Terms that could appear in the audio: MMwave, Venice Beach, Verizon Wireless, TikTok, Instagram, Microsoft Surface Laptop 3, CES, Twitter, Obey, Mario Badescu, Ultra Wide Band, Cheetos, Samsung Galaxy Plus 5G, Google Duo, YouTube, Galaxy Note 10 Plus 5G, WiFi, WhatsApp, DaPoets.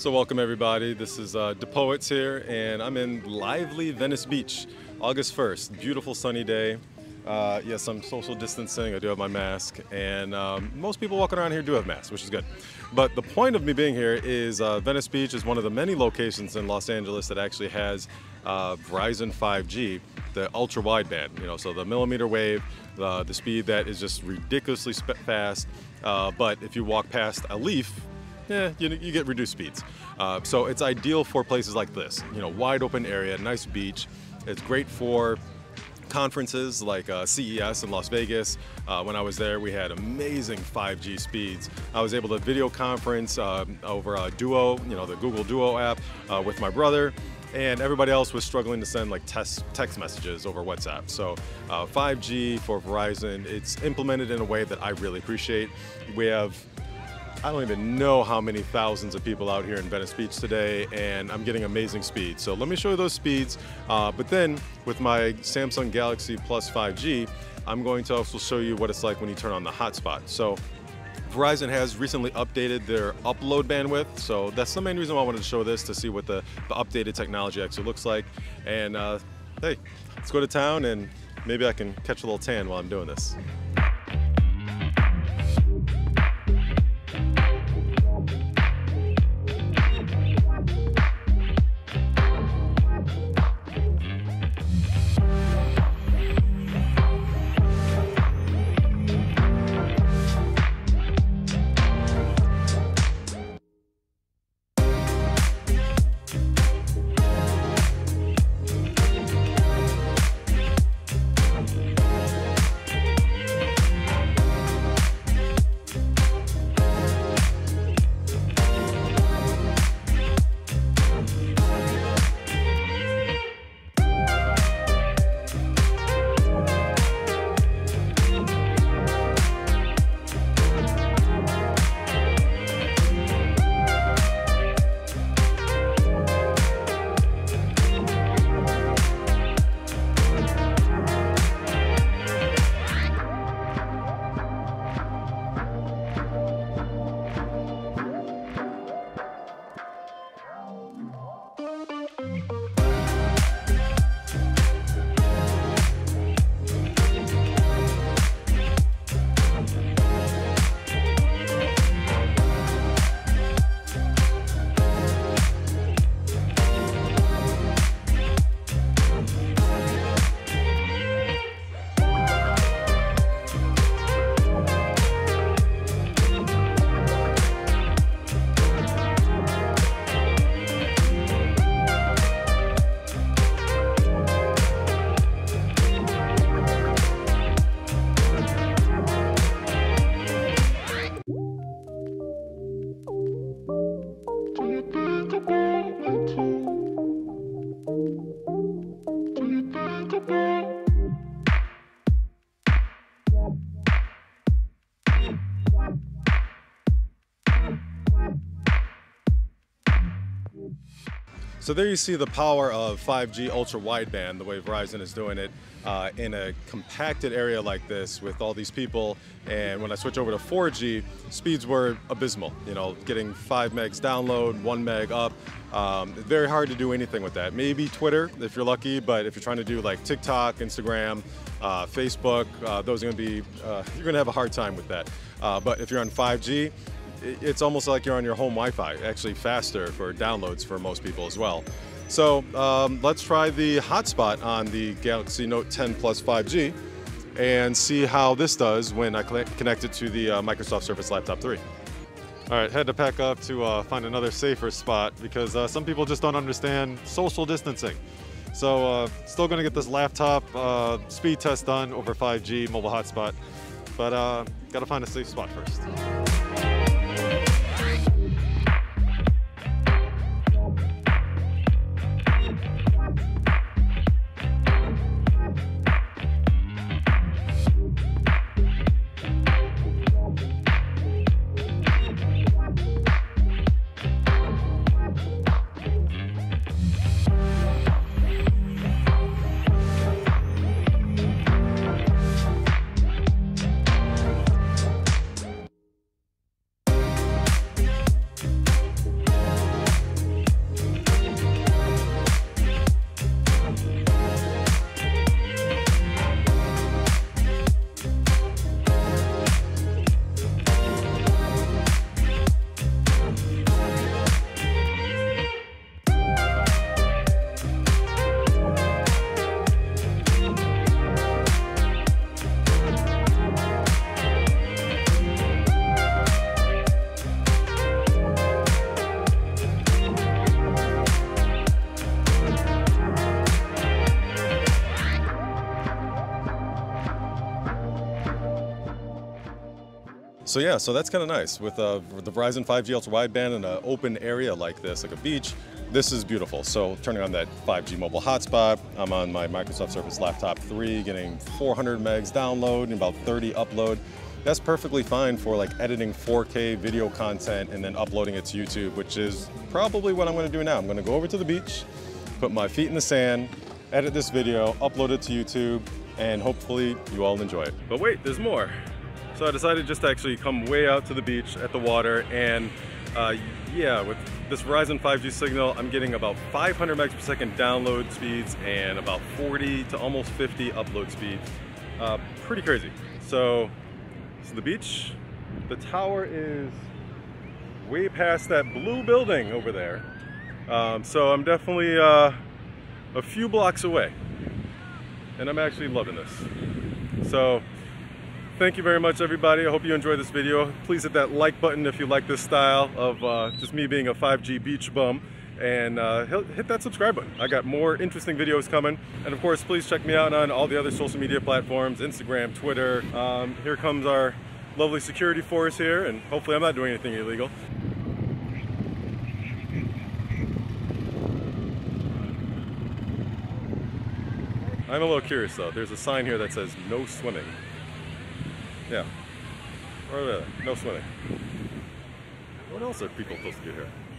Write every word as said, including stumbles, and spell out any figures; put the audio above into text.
So welcome everybody, this is uh, DaPoets here, and I'm in lively Venice Beach, August first, beautiful sunny day. Uh, yes, I'm social distancing, I do have my mask, and um, most people walking around here do have masks, which is good. But the point of me being here is uh, Venice Beach is one of the many locations in Los Angeles that actually has uh, Verizon five G, the Ultra Wide Band, you know, so the millimeter wave, uh, the speed that is just ridiculously fast, uh, but if you walk past a leaf, yeah, you, you get reduced speeds. Uh, so it's ideal for places like this, you know, wide open area, nice beach. It's great for conferences like uh, C E S in Las Vegas. Uh, when I was there, we had amazing five G speeds. I was able to video conference uh, over uh, Duo, you know, the Google Duo app uh, with my brother, and everybody else was struggling to send like test, text messages over WhatsApp. So uh, five G for Verizon, it's implemented in a way that I really appreciate. We have I don't even know how many thousands of people out here in Venice Beach today, and I'm getting amazing speeds. So let me show you those speeds, uh, but then with my Samsung Galaxy Plus five G, I'm going to also show you what it's like when you turn on the hotspot. So Verizon has recently updated their upload bandwidth, so that's the main reason why I wanted to show this, to see what the, the updated technology actually looks like. And uh, hey, let's go to town, and maybe I can catch a little tan while I'm doing this. So there you see the power of five G ultra wideband, the way Verizon is doing it uh, in a compacted area like this with all these people. And when I switch over to four G, speeds were abysmal. You know, getting five megs download, one meg up. Um, very hard to do anything with that. Maybe Twitter if you're lucky, but if you're trying to do like TikTok, Instagram, uh, Facebook, uh, those are going to be uh, you're going to have a hard time with that. Uh, but if you're on five G. It's almost like you're on your home Wi-Fi, actually faster for downloads for most people as well. So um, let's try the hotspot on the Galaxy Note ten Plus five G and see how this does when I connect it to the uh, Microsoft Surface Laptop three. All right, had to pack up to uh, find another safer spot because uh, some people just don't understand social distancing. So uh, still gonna get this laptop uh, speed test done over five G mobile hotspot, but uh, gotta find a safe spot first. So yeah, so that's kind of nice. With uh, the Verizon five G Ultra Wide Band in an open area like this, like a beach, this is beautiful. So turning on that five G mobile hotspot, I'm on my Microsoft Surface Laptop three, getting four hundred megs download and about thirty upload. That's perfectly fine for like editing four K video content and then uploading it to YouTube, which is probably what I'm gonna do now. I'm gonna go over to the beach, put my feet in the sand, edit this video, upload it to YouTube, and hopefully you all enjoy it. But wait, there's more. So I decided just to actually come way out to the beach at the water, and uh, yeah, with this Verizon five G signal, I'm getting about five hundred megs per second download speeds and about forty to almost fifty upload speeds. Uh, pretty crazy. So, so the beach, the tower is way past that blue building over there. Um, so I'm definitely uh, a few blocks away, and I'm actually loving this. So thank you very much, everybody. I hope you enjoyed this video. Please hit that like button if you like this style of uh, just me being a five G beach bum, and uh, hit that subscribe button. I got more interesting videos coming, and of course, please check me out on all the other social media platforms, Instagram, Twitter. Um, here comes our lovely security force here, and hopefully I'm not doing anything illegal. I'm a little curious though. There's a sign here that says no swimming. Yeah, or, uh, no swimming. What else are people supposed to do here?